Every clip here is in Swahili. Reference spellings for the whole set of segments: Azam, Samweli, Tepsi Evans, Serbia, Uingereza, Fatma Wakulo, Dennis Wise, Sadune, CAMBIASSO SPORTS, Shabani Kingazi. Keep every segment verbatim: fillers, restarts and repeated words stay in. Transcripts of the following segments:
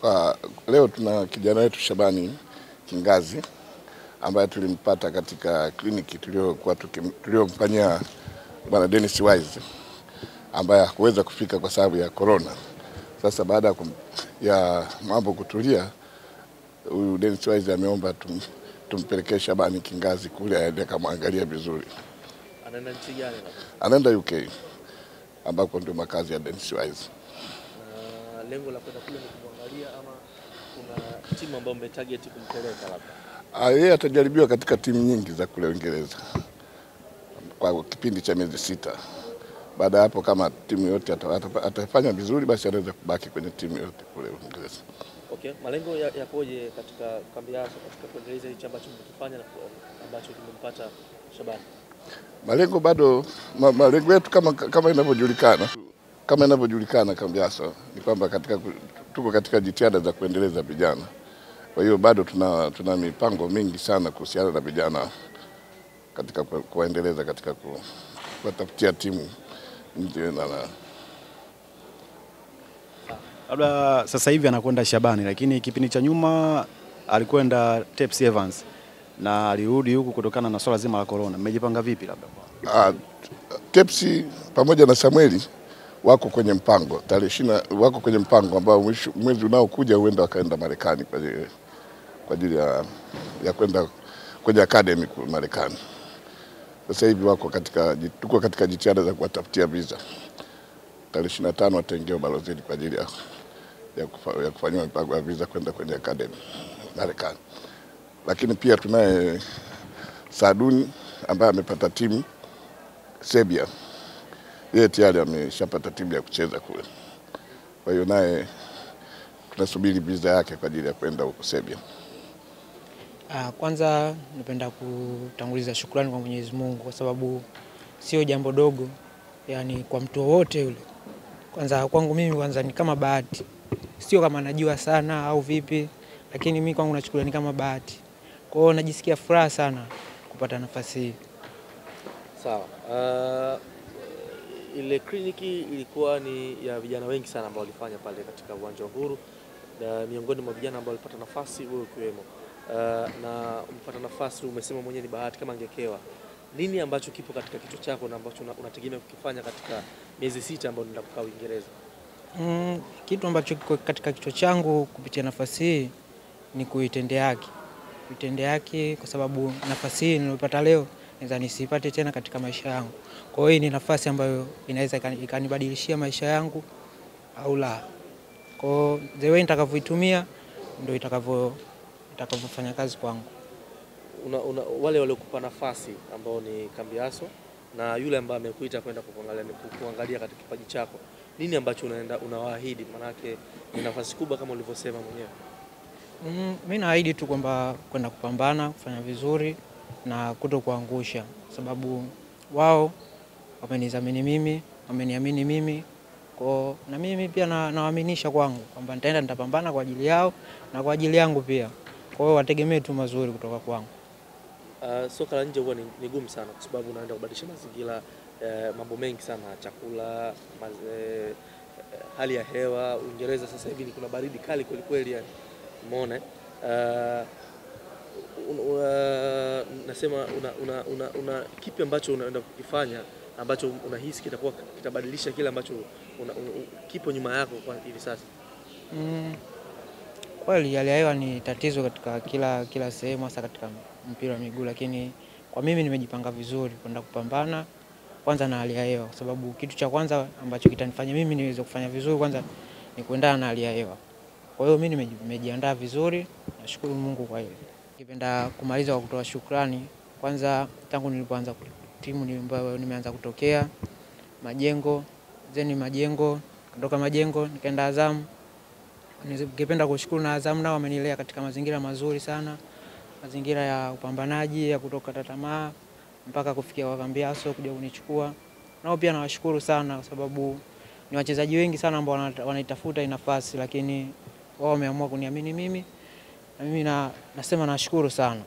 Kwa leo tuna kijana wetu Shabani Kingazi ambaye tulimpata katika kliniki tuliokuwa tuliomfanyia bwana Dennis Wise ambaye hakuweza kufika kwa sababu ya corona. Sasa baada ya mambo kutulia, huyu Dennis Wise ameomba tum, tumpelekee Shabani Kingazi kule aende kamaangalia vizuri. Anaenda nchi gani? Anaenda U K ambako ndio makazi ya Dennis Wise. Lengo la kwenda kule kuangalia ama kuna timu ambayo mmetarget kumpeleka labda? Ah, yeye atajaribiwa katika timu nyingi za kule Uingereza kwa kipindi cha miezi sita. Baada hapo kama timu yote atafanya vizuri basi anaweza kubaki kwenye timu yote kule Uingereza. Okay, malengo yakoje ya katika Cambiasso katika kuendeleza hicho ambacho mlikifanya na ambacho tumempata Shabani? Malengo bado ma, malengo yetu kama kama inavyojulikana. Kama inavyojulikana Cambiasso ni kwamba katika tuko katika jitihada za kuendeleza vijana. Kwa hiyo bado tuna tuna mipango mingi sana kuhusiana na vijana katika kuendeleza katika kutafutia timu ndio na labda sasa hivi anakwenda Shabani, lakini kipindi cha nyuma alikwenda Tepsi Evans na alirudi huku kutokana na swala zima la corona. Mmejipanga vipi labda kwa? Ah, Tepsi pamoja na Samweli wako kwenye mpango tarehe wako kwenye mpango ambao mwezi unaokuja huenda wakaenda Marekani kwa ajili kwa ajili ya, ya kwenda kwenye academy kwa Marekani. Sasa hivi wako katika tuko katika jitihada za kuwatafutia visa. Tarehe ishirini na tano ataingia balozini kwa ajili ya ya, kufa, ya kufanywa mpango wa visa kwenda kwenye academy Marekani. Lakini pia tunaye Sadune ambaye amepata timu Serbia. Yeye tayari ameshapata timu ya kucheza kule. Kwa hiyo naye tunasubiri visa yake kwa ajili ya kwenda huko Serbia. Ah, kwanza napenda kutanguliza shukrani kwa Mwenyezi Mungu kwa sababu sio jambo dogo, yani kwa mtu wote yule. Kwanza kwangu mimi kwanza ni kama bahati. Sio kama najua sana au vipi, lakini mimi kwangu nachukulia ni kama bahati. Kwa hiyo najisikia furaha sana kupata nafasi hii. Sawa. Uh... Ile kliniki ilikuwa ni ya vijana wengi sana ambao walifanya pale katika uwanja wa Uhuru, na miongoni mwa vijana ambao walipata nafasi wewe ukiwemo. Uh, na umepata nafasi umesema mwenyewe ni bahati kama angekewa. Nini ambacho kipo katika kichwa chako na ambacho unategemea kukifanya katika miezi sita ambayo unaenda kukaa Uingereza? Mm, kitu ambacho kiko katika kichwa changu kupitia nafasi hii ni kuitendea haki. Kuitendea haki kwa sababu nafasi hii niliyopata leo naweza nisipate tena katika maisha yangu. Kwa hiyo hii ni nafasi ambayo inaweza ikanibadilishia maisha yangu au la. Kwa hiyo the way nitakavyoitumia ndio itakavyo itakavyofanya kazi kwangu. Una, una, wale waliokupa nafasi ambao ni Cambiasso na yule ambaye amekuita kwenda kuangalia kuangalia katika kipaji chako, nini ambacho unaenda unawaahidi? Manake ni nafasi kubwa kama ulivyosema mwenyewe. Mm, mimi naahidi tu kwamba kwenda kupambana, kufanya vizuri na kutokuangusha sababu wao wamenidhamini mimi, wameniamini mimi. Kwa na mimi pia na nawaaminisha kwangu kwamba nitaenda nitapambana kwa ajili yao na kwa ajili yangu pia. Kwa hiyo wategemee tu mazuri kutoka kwangu. Uh, soka la nje huwa ni, ni gumu sana kwa sababu unaenda kubadilisha mazingira, eh, mambo mengi sana, chakula, maz, eh, hali ya hewa. Uingereza sasa hivi kuna baridi kali kweli kweli yani. Umeona? Uh, Una, nasema una una, una una kipi ambacho unaenda kukifanya ambacho unahisi kitakuwa kitabadilisha kile ambacho una, una, kipo nyuma yako kwa hivi sasa? Mm, kweli hali ya hewa ni tatizo katika kila kila sehemu, hasa katika mpira wa miguu, lakini kwa mimi nimejipanga vizuri kwenda kupambana kwanza na hali ya hewa kwa sababu kitu cha kwanza ambacho kitanifanya mimi niweze kufanya vizuri kwanza ni kuendana na hali ya hewa. Kwa hiyo mimi nimejiandaa vizuri, nashukuru Mungu kwa hilo. Ningependa kumaliza kwa kutoa shukrani kwanza tangu nilipoanza timu nilio nimeanza kutokea majengo zeni majengo kutoka majengo nikaenda Azam. Ningependa kushukuru na Azam, nao wamenilea katika mazingira mazuri sana, mazingira ya upambanaji, ya kutoka tamaa mpaka kufikia kwa Cambiasso kuja kunichukua. Nao pia nawashukuru sana kwa sababu ni wachezaji wengi sana ambao wanaitafuta nafasi, lakini wao wameamua kuniamini mimi. Mimi na nasema nashukuru sana.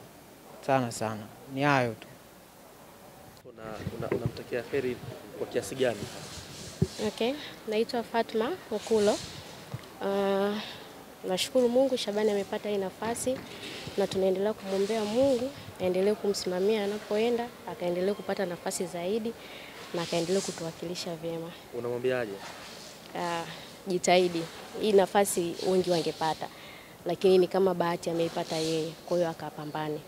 Sana sana. Ni hayo tu. Una una unamtakia heri kwa kiasi gani? Okay, naitwa Fatma Wakulo. Uh, Tunashukuru Mungu Shabani amepata hii nafasi na tunaendelea kumwombea Mungu aendelee kumsimamia anapoenda, akaendelee kupata nafasi zaidi na akaendelee kutuwakilisha vyema. Unamwambiaje? Ah, jitahidi. Hii nafasi wengi wangepata, lakini ni kama bahati ameipata yeye, kwa hiyo akapambane.